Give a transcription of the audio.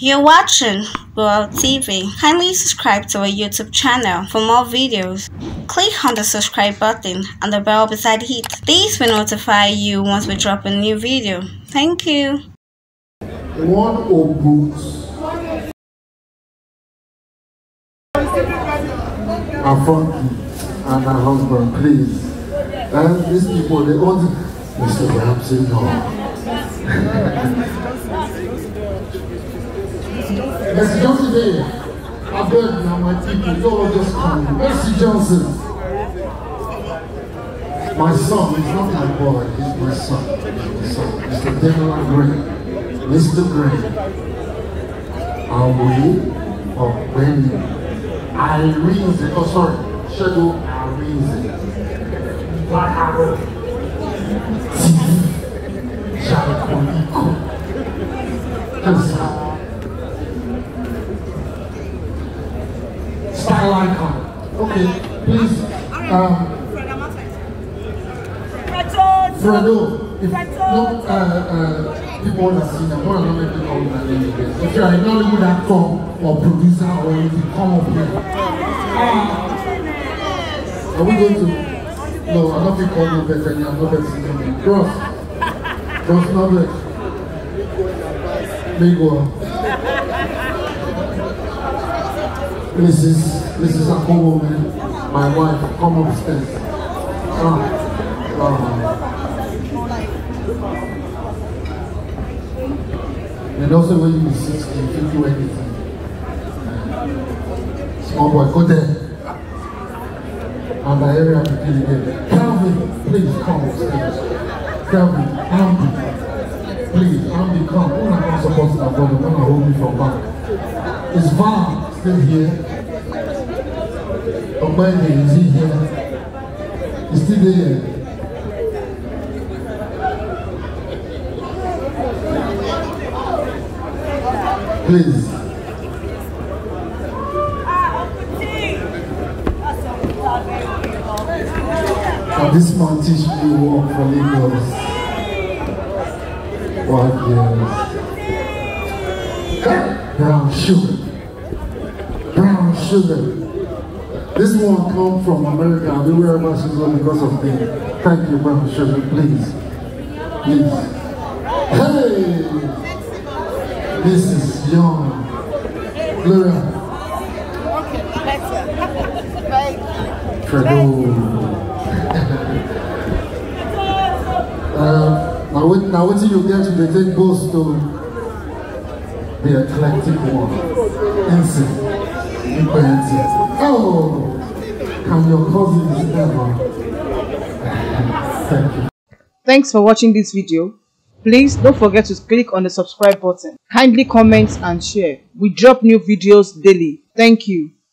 You're watching World TV. Kindly subscribe to our YouTube channel for more videos. Click on the subscribe button and the bell beside it. This will notify you once we drop a new video. Thank you. One of books are funky and her husband, please. And these people, they own Mr. Ramsey now. Mr. Johnson there. I beg now, my people, y'all just come. Mr. Johnson. My son, he's not my boy, he's my son. Mr. Daniel Gray. Mr. Gray. Are we of Benny? Irene. Oh, sorry. Shadow Irene. Black Arrow. TV. Jalakoniko. Okay, please. Fredo, if not people that sing, I want to know if they call that name again. If you are a Nollywood actor or producer or anything, come up here. Are we going to? No, I'm not going to call you Bethany, I'm not going to sing your name. Cross Norbert. May go. Mrs. Akomo, my wife, come upstairs. And also when you be 60, you can do anything. Small boy, go there. And the area of the day. Calvin, please come upstairs. Calvin, Andy, please, Andy, come. Who am I supposed to avoid? I'm gonna hold me from back. It's Val. Still here. Obey, is he here? He's still there. Please. And this man teach me work for Lagos. 5 years. Brown sugar. Brown sugar. This one come from America. I'll be very much because of me. Thank you, brown sugar. Please. Please. Hey! This is young. Gloria. Okay, that's it. Now what do you get if they take ghost to the eclectic one? Insane. Oh, can your cousins ever? Thank you. Thanks for watching this video. Please don't forget to click on the subscribe button. Kindly comment and share. We drop new videos daily. Thank you.